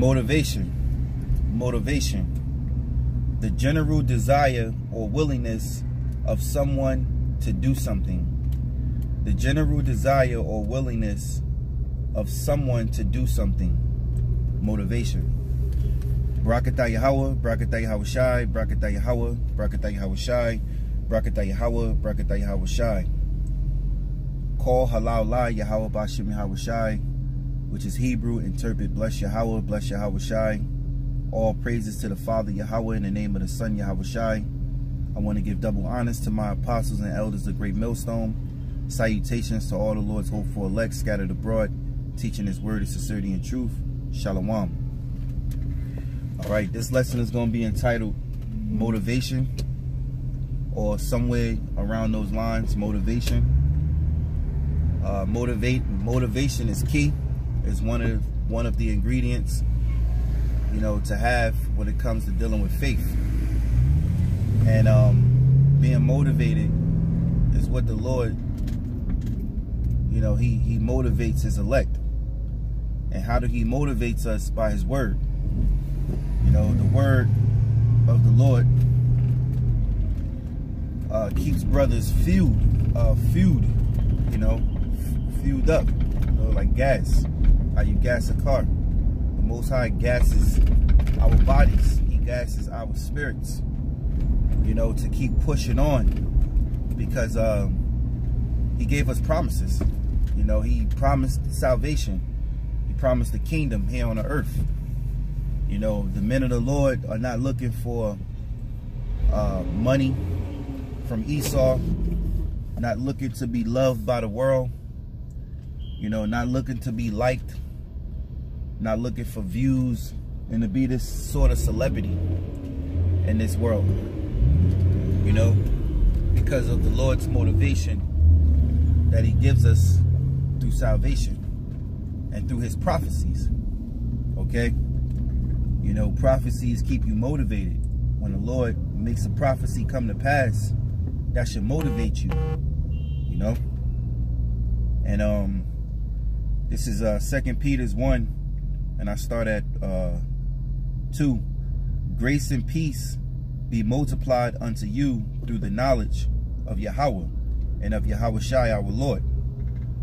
Motivation. The general desire or willingness of someone to do something. The general desire or willingness of someone to do something. Motivation. Barak atah Yahweh, Barak atah Yahweh Shai, Barak atah Yahweh, Barak atah Yahweh Shai, Barak atah Yahweh, Barak atah Yahweh Shai. Call halal la Yahweh Bashem Yahweh Shai, which is Hebrew, interpret bless Yahweh Shai. All praises to the Father Yahweh in the name of the Son Yahweh Shai. I want to give double honors to my apostles and elders of Great Millstone. Salutations to all the Lord's hopeful elect scattered abroad, teaching his word in sincerity and truth. Shalom. Alright, this lesson is going to be entitled Motivation, or somewhere around those lines, motivation. Motivation is key. It's one of the ingredients, you know, to have when it comes to dealing with faith. And being motivated is what the Lord, you know, he motivates his elect. And how do he motivates us? By his word. You know, the word of the Lord keeps brothers fueled up, you know, like gas. How you gas a car. The Most High gases our bodies. He gases our spirits, you know, to keep pushing on, because he gave us promises. You know, he promised salvation. He promised the kingdom here on the earth. You know, the men of the Lord are not looking for money from Esau, not looking to be loved by the world, you know, not looking to be liked, not looking for views and to be this sort of celebrity in this world, you know, because of the Lord's motivation that he gives us through salvation and through his prophecies, okay? You know, prophecies keep you motivated. When the Lord makes a prophecy come to pass, that should motivate you, you know? And this is 2 Peter 1, and I start at 2. Grace and peace be multiplied unto you through the knowledge of Yahweh and of Yahweh Shai our Lord,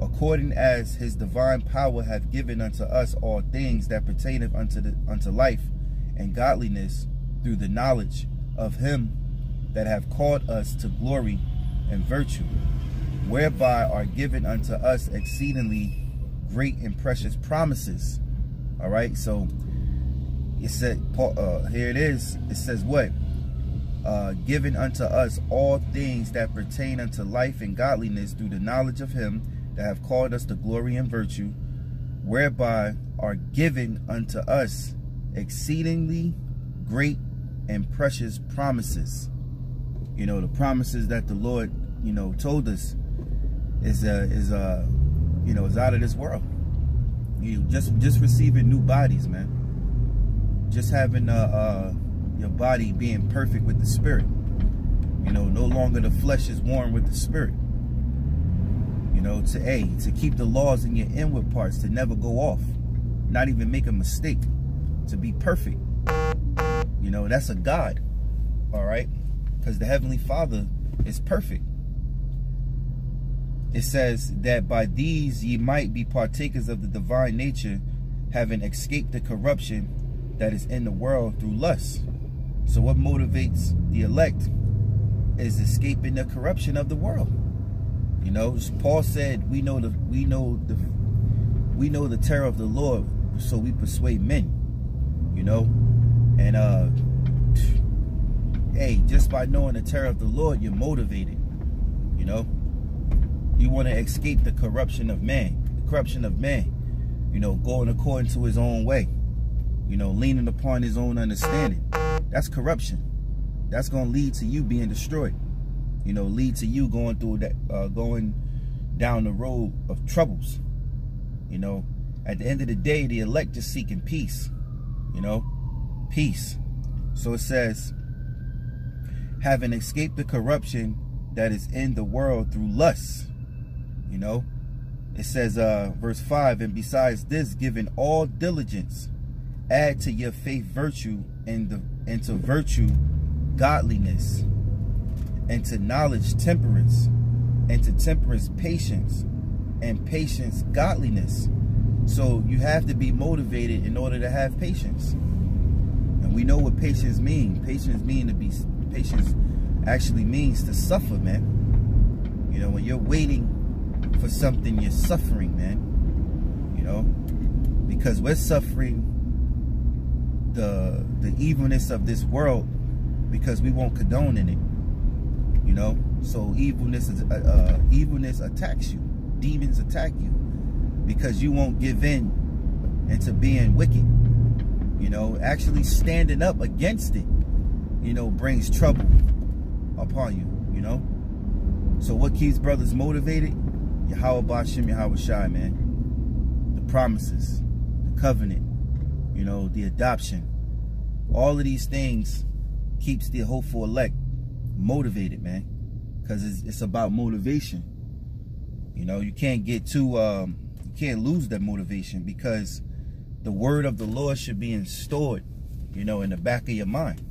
according as his divine power hath given unto us all things that pertaineth unto life and godliness, through the knowledge of him that hath called us to glory and virtue, whereby are given unto us exceedingly great and precious promises. All right, so it said, here it is. It says what? Given unto us all things that pertain unto life and godliness, through the knowledge of him that have called us to glory and virtue, whereby are given unto us exceedingly great and precious promises. You know, the promises that the Lord, you know, told us is out of this world. You know, just receiving new bodies, man. Just having your body being perfect with the spirit. You know, no longer the flesh is warm with the spirit. You know, to keep the laws in your inward parts, to never go off, not even make a mistake, to be perfect. You know, that's a God, all right? Because the Heavenly Father is perfect. It says that by these ye might be partakers of the divine nature, having escaped the corruption that is in the world through lust. So what motivates the elect is escaping the corruption of the world. You know, Paul said, "We know the terror of the Lord, so we persuade men." You know, and hey, just by knowing the terror of the Lord, you're motivated. You know, you want to escape the corruption of man, You know, going according to his own way. You know, leaning upon his own understanding. That's corruption. That's gonna lead to you being destroyed. You know, lead to you going through that, going down the road of troubles. You know, at the end of the day, the elect is seeking peace. You know, peace. So it says, having escaped the corruption that is in the world through lust. You know, it says, verse 5, and besides this, giving all diligence, Add to your faith virtue, and to virtue godliness, and to knowledge temperance, and to temperance patience, and patience godliness. So you have to be motivated in order to have patience. And we know what patience means. Patience actually means to suffer, man. You know, when you're waiting for something, you're suffering, man. You know, because we're suffering the evilness of this world because we won't condone in it. You know, so evilness is, evilness attacks you. Demons attack you because you won't give in into being wicked. You know, actually standing up against it, you know, brings trouble upon you, you know. So what keeps brothers motivated? Yahweh Ba'ashem Yahweh Shai, man. The promises, the covenant, you know, the adoption. All of these things keeps the hopeful elect motivated, man. Because it's about motivation. You know, you can't get too, you can't lose that motivation, because the word of the Lord should be stored, you know, in the back of your mind.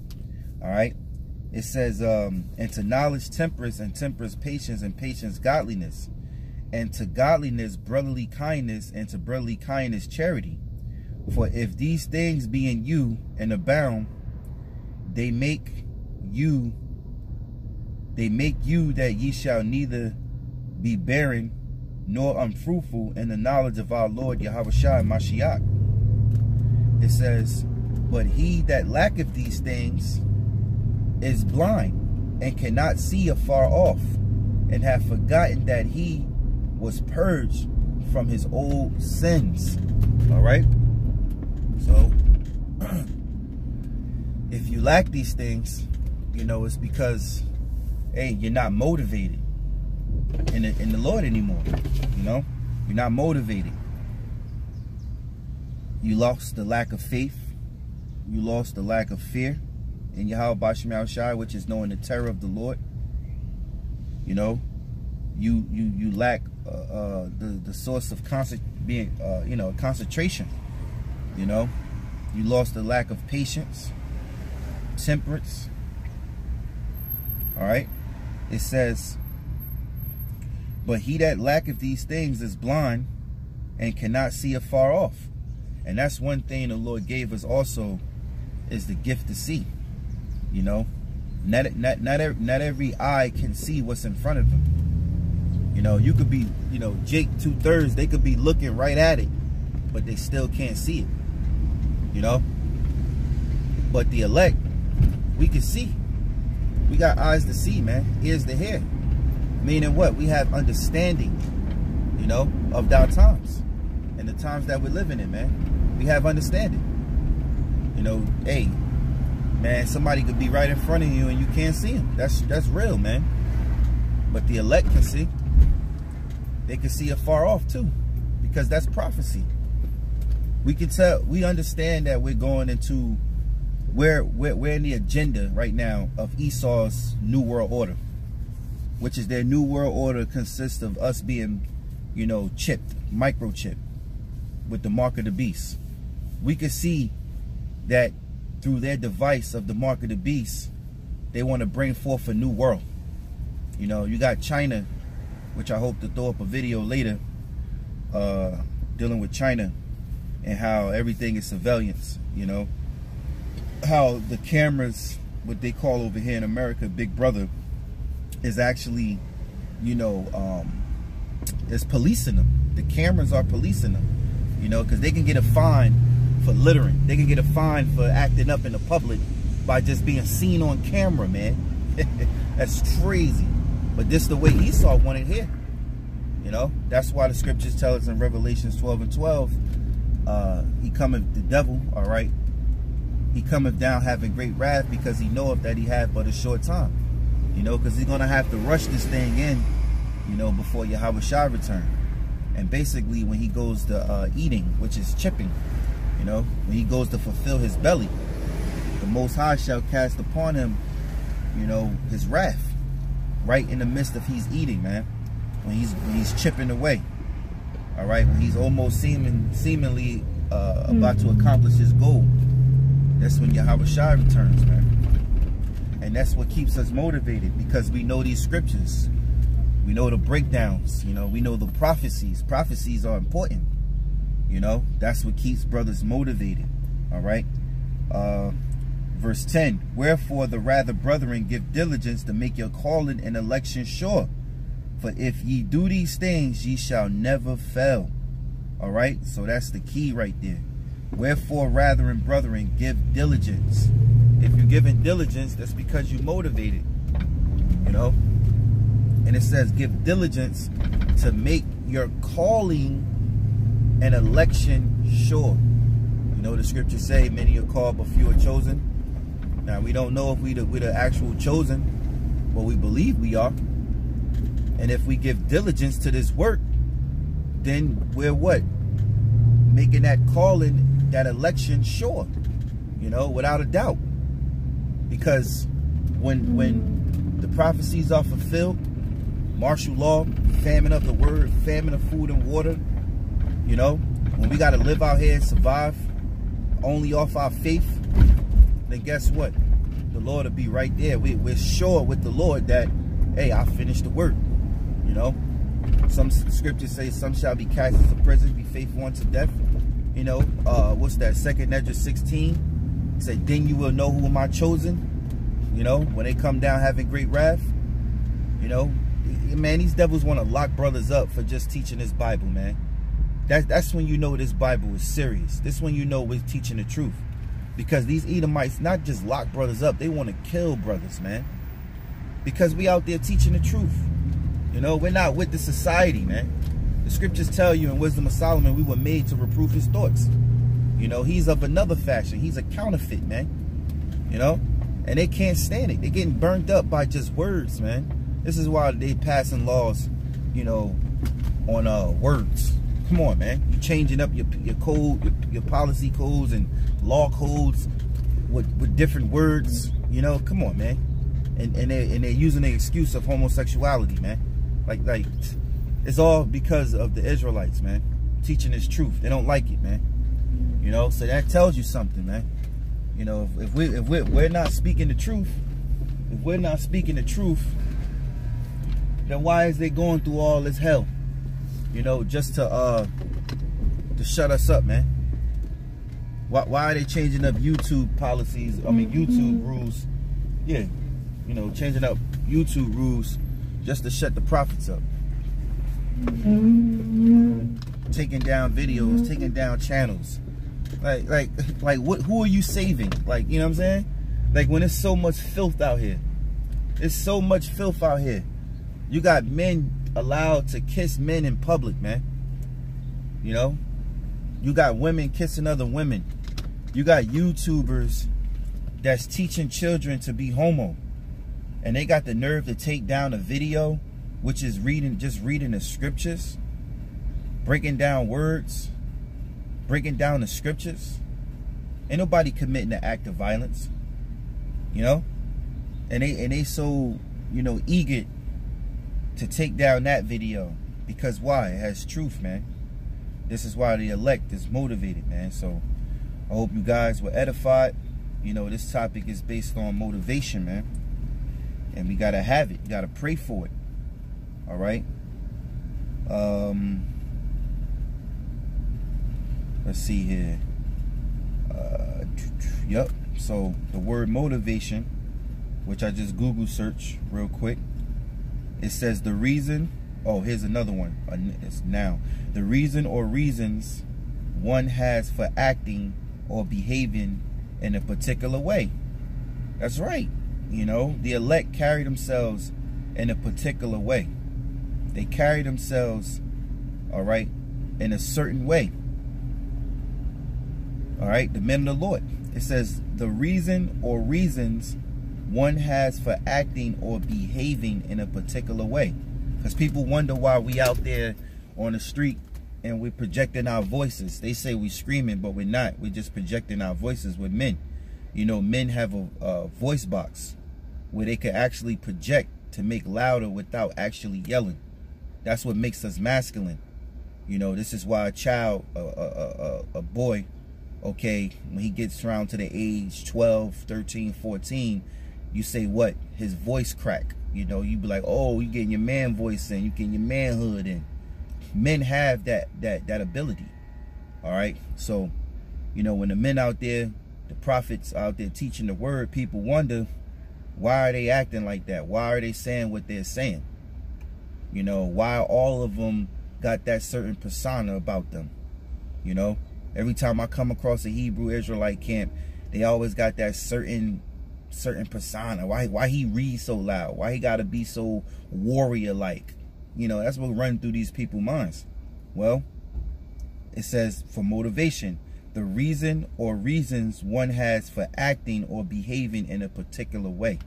All right. It says, and to knowledge, temperance, and temperance, patience, and patience, godliness, and to godliness, brotherly kindness, and to brotherly kindness, charity. For if these things be in you and abound, they make you that ye shall neither be barren nor unfruitful in the knowledge of our Lord Yahushua Mashiach. It says, but he that lacketh these things is blind and cannot see afar off, and have forgotten that he was purged from his old sins. All right. So if you lack these things, you know, it's because, hey, you're not motivated in the Lord anymore. You know, you're not motivated. You lost the lack of faith. You lost the lack of fear in Yahweh Ba'ashem Yahweh Shai, which is knowing the terror of the Lord. You know, you lack the source of concentration. You know, you lost the lack of patience, temperance. All right, it says, but he that lacketh these things is blind and cannot see afar off. And that's one thing the Lord gave us also, is the gift to see. You know, not every eye can see what's in front of them. You know, you could be, you know, Jake 2/3, they could be looking right at it, but they still can't see it. You know, but the elect, we can see. We got eyes to see, man, ears to hear. Meaning what? We have understanding, you know, of our times and the times that we're living in, man. We have understanding. You know, hey, man, somebody could be right in front of you and you can't see him. That's real, man. But the elect can see. They can see afar off too, because that's prophecy. We can tell, we understand that we're going into, we're in the agenda right now of Esau's New World Order, which is their New World Order consists of us being, you know, chipped, microchipped with the mark of the beast. We can see that through their device of the mark of the beast, they want to bring forth a new world. You know, you got China, which I hope to throw up a video later, dealing with China and how everything is surveillance. You know, how the cameras, what they call over here in America, Big Brother, is actually, you know, is policing them. The cameras are policing them, you know, because they can get a fine for littering. They can get a fine for acting up in the public by just being seen on camera, man. That's crazy. But this is the way Esau wanted here. You know, that's why the scriptures tell us in Revelations 12:12, he cometh, the devil, all right, he cometh down having great wrath, because he knoweth that he hath but a short time. You know, because he's going to have to rush this thing in, you know, before Yahushua return. And basically when he goes to eating, which is chipping, you know, when he goes to fulfill his belly, the Most High shall cast upon him, you know, his wrath, right in the midst of he's eating, man. When he's chipping away, all right, when he's almost seemingly about to accomplish his goal. That's when Yahweh Shai returns, man. And that's what keeps us motivated, because we know these scriptures. We know the breakdowns, you know. We know the prophecies. Prophecies are important, you know. That's what keeps brothers motivated, all right? Verse 10, wherefore the rather, brethren, give diligence to make your calling and election sure. For if ye do these things, ye shall never fail, all right? So that's the key right there. Wherefore, rather, and brethren, give diligence. If you're giving diligence, that's because you're motivated, you know. And it says, give diligence to make your calling and election sure. You know, the scriptures say, many are called, but few are chosen. Now, we don't know if we're the actual chosen, but we believe we are. And if we give diligence to this work, then we're what? Making that calling, that election sure, you know, without a doubt. Because when the prophecies are fulfilled, martial law, famine of the word, famine of food and water, you know, when we got to live out here and survive only off our faith, then guess what? The Lord will be right there. We're sure with the Lord that, hey, I finished the work, you know. Some scriptures say some shall be cast into prison, be faithful unto death, you know. What's that? 2nd Ezra 16 said, then you will know who am I chosen, you know, when they come down having great wrath, you know. Man, these devils want to lock brothers up for just teaching this Bible, man. That's when you know this Bible is serious. This when you know we're teaching the truth. Because these Edomites not just lock brothers up, they want to kill brothers, man. Because we out there teaching the truth. You know, we're not with the society, man. The scriptures tell you in Wisdom of Solomon, we were made to reprove his thoughts. You know, he's of another fashion. He's a counterfeit, man. You know? And they can't stand it. They're getting burned up by just words, man. This is why they passing laws, you know, on words. Come on, man. You changing up your code, your policy codes and law codes with different words, you know. Come on, man. And they're using the excuse of homosexuality, man. Like it's all because of the Israelites, man. Teaching this truth. They don't like it, man. You know, so that tells you something, man. You know, if we're not speaking the truth, if we're not speaking the truth, then why is they going through all this hell, you know, just to shut us up, man? Why are they changing up YouTube policies? I mean, YouTube rules, yeah, you know, changing up YouTube rules just to shut the prophets up, taking down videos, taking down channels, like what? Who are you saving? Like, you know what I'm saying? Like, when there's so much filth out here, there's so much filth out here. You got men allowed to kiss men in public, man. You know? You got women kissing other women. You got YouTubers that's teaching children to be homo. And they got the nerve to take down a video, which is just reading the scriptures, breaking down words, breaking down the scriptures. Ain't nobody committing an act of violence. You know? And they so, you know, eager to take down that video. Because why? It has truth, man. This is why the elect is motivated, man. So I hope you guys were edified. You know, this topic is based on motivation, man. And we gotta have it. You gotta pray for it. Alright. Let's see here. Yep. So the word motivation, which I just Google search real quick. It says the reason, oh, here's another one. It's noun. The reason or reasons one has for acting or behaving in a particular way. That's right. You know, the elect carry themselves in a particular way. They carry themselves, all right, in a certain way. All right, the men of the Lord. It says the reason or reasons one has for acting or behaving in a particular way. Because people wonder why we out there on the street and we're projecting our voices. They say we're screaming, but we're not. We're just projecting our voices with men. You know, men have a voice box where they can actually project to make louder without actually yelling. That's what makes us masculine. You know, this is why a child, a boy, okay, when he gets around to the age 12, 13, 14, you say what? His voice crack. You know, you be like, oh, you getting your man voice in, you getting your manhood in. Men have that ability. All right. So, you know, when the men out there, the prophets out there teaching the word, people wonder, why are they acting like that? Why are they saying what they're saying? You know, why all of them got that certain persona about them? You know, every time I come across a Hebrew Israelite camp, they always got that certain persona. Why he read so loud? Why he gotta be so warrior-like? You know, that's what run through these people's minds. Well, it says for motivation, the reason or reasons one has for acting or behaving in a particular way.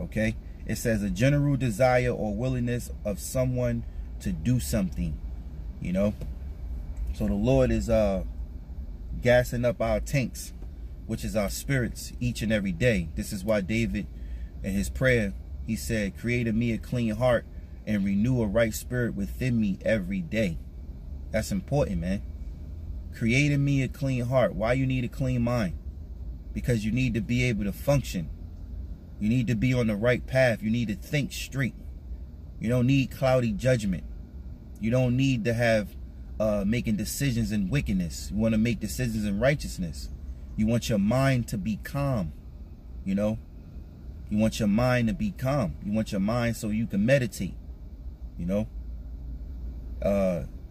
Okay? It says a general desire or willingness of someone to do something, you know? So the Lord is gassing up our tanks, which is our spirits, each and every day. This is why David, in his prayer, he said, create in me a clean heart and renew a right spirit within me every day. That's important, man. Create in me a clean heart. Why you need a clean mind? Because you need to be able to function. You need to be on the right path. You need to think straight. You don't need cloudy judgment. You don't need to have making decisions in wickedness. You want to make decisions in righteousness. You want your mind to be calm. You know, you want your mind to be calm. You want your mind so you can meditate. You know,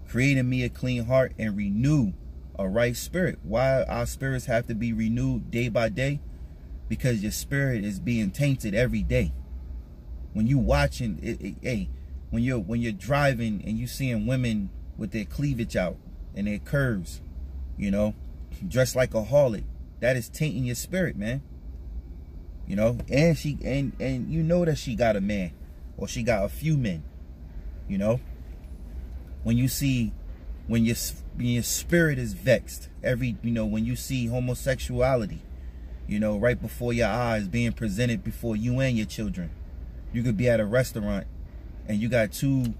create in me a clean heart and renew a right spirit. Why our spirits have to be renewed day by day? Because your spirit is being tainted every day. When you watching, when you're driving and you seeing women with their cleavage out and their curves, you know, dressed like a harlot, that is tainting your spirit, man. You know, and she and you know that she got a man, or she got a few men. You know, when you see, when your spirit is vexed, you know, when you see homosexuality, you know, right before your eyes being presented before you and your children. You could be at a restaurant and you got two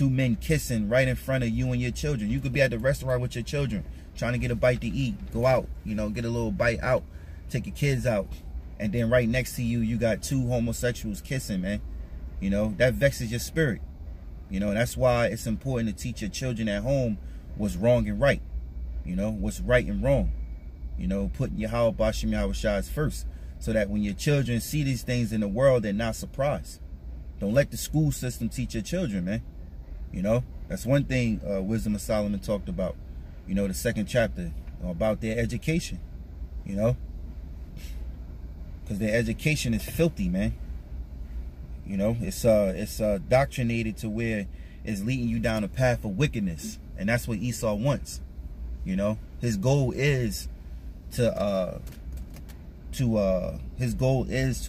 men kissing right in front of you and your children. You could be at the restaurant with your children, trying to get a bite to eat, go out, you know, get a little bite out, take your kids out, and then right next to you, you got two homosexuals kissing, man. You know, that vexes your spirit. You know, that's why it's important to teach your children at home what's wrong and right. You know, what's right and wrong. You know, putting your Yahweh Bashim Yahweh Shahs first, so that when your children see these things in the world, they're not surprised. Don't let the school system teach your children, man. You know, that's one thing Wisdom of Solomon talked about. You know, the second chapter, about their education. You know, because their education is filthy, man. You know, it's doctrinated to where it's leading you down a path of wickedness, and that's what Esau wants. You know, his goal is to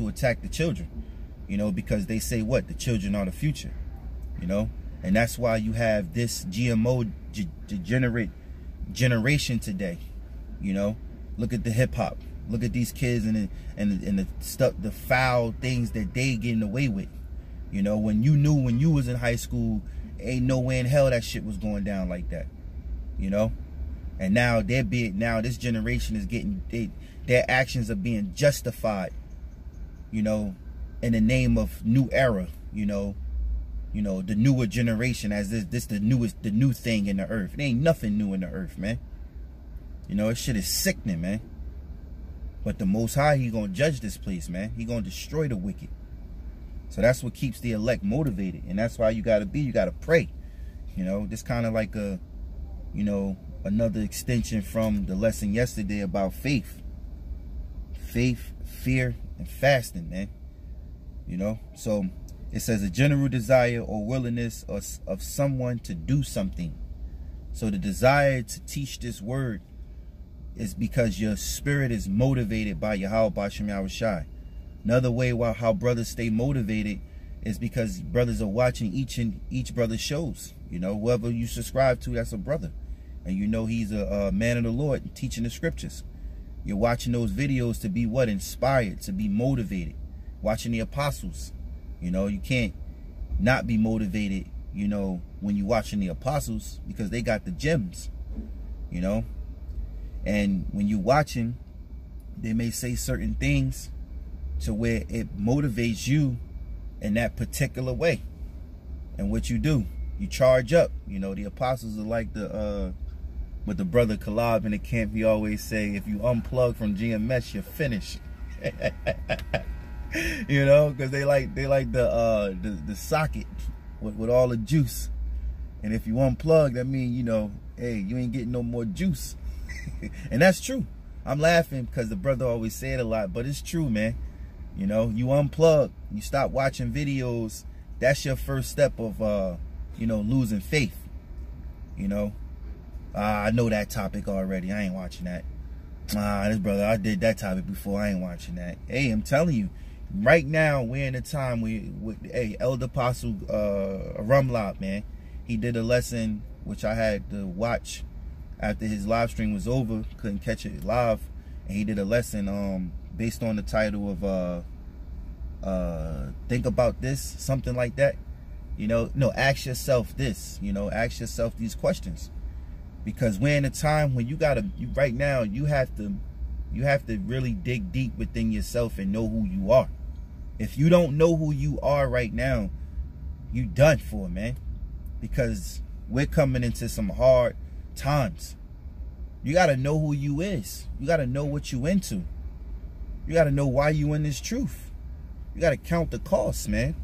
attack the children. You know, because they say what? The children are the future. You know, and that's why you have this GMO degenerate generation today. You know, look at the hip hop. Look at these kids and the stuff, the foul things that they getting away with. You know, when you knew when you was in high school, ain't no way in hell that shit was going down like that. You know, and now this generation is getting their actions are being justified. You know, in the name of new era. You know the newer generation as this the new thing in the earth. It ain't nothing new in the earth, man. You know, this shit is sickening, man. But the Most High, he gonna judge this place, man. He gonna destroy the wicked. So that's what keeps the elect motivated, and that's why you gotta pray. You know, this kind of like a, you know, another extension from the lesson yesterday about faith. Faith, fear, and fasting, man. You know, so it says a general desire or willingness of someone to do something. So the desire to teach this word is because your spirit is motivated by Yahweh Bashim Yahweh Shai. Another way how brothers stay motivated is because brothers are watching each brother's shows. You know, whoever you subscribe to, that's a brother. And you know he's a man of the Lord and teaching the scriptures. You're watching those videos to be what? Inspired, to be motivated. Watching the apostles. You know, you can't not be motivated, you know, when you're watching the apostles, because they got the gems, you know. And when you're watching, they may say certain things to where it motivates you in that particular way. And what you do, you charge up. You know, the apostles are like the with the brother Kalab in the camp, he always say, if you unplug from GMS, you're finished. You know, because they like the socket with all the juice. And if you unplug, that means, you know, hey, you ain't getting no more juice. And that's true. I'm laughing because the brother always said a lot, but it's true, man. You know, you unplug, you stop watching videos. That's your first step of, you know, losing faith. You know, I know that topic already. I ain't watching that. This brother, I did that topic before. I ain't watching that. Hey, I'm telling you, right now we're in a time where hey, Elder Apostle Rumlob, man, he did a lesson which I had to watch after his live stream was over. Couldn't catch it live, and he did a lesson based on the title of think about this, something like that. You know, no, ask yourself this. You know, ask yourself these questions. Because we're in a time when right now, you have to really dig deep within yourself and know who you are. If you don't know who you are right now, you done for, man. Because we're coming into some hard times. You got to know who you is. You got to know what you into. You got to know why you in this truth. You got to count the costs, man.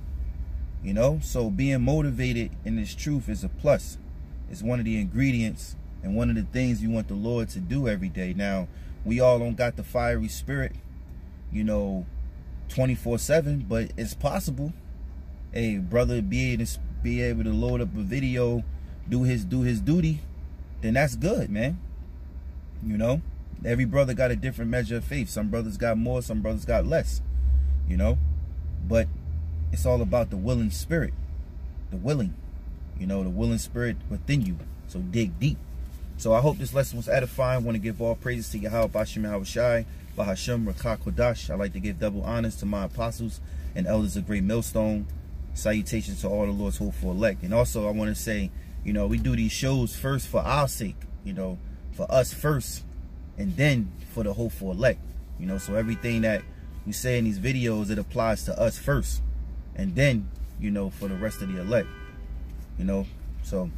You know, so being motivated in this truth is a plus. It's one of the ingredients and one of the things you want the Lord to do every day. Now, we all don't got the fiery spirit, you know, 24/7, but it's possible. Hey, brother, be able to load up a video, do his duty, then that's good, man. You know, every brother got a different measure of faith. Some brothers got more, some brothers got less, you know, but it's all about the willing spirit, you know, the willing spirit within you. So dig deep. So I hope this lesson was edifying. I want to give all praises to Yahweh Bashim Hawashai, Bahashim Rakah Kodash. I like to give double honors to my apostles and elders of Great Millstone. Salutations to all the Lord's hopeful elect. And also I want to say, you know, we do these shows first for our sake, you know, for us first, and then for the hopeful elect. You know, so everything that we say in these videos, it applies to us first, and then, you know, for the rest of the elect. You know, so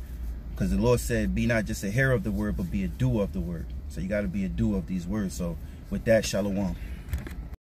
because the Lord said, be not just a hearer of the word, but be a doer of the word. So you got to be a doer of these words. So with that, shalom.